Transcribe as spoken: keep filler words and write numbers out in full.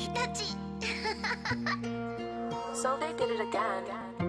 Hitachi! So they did it again.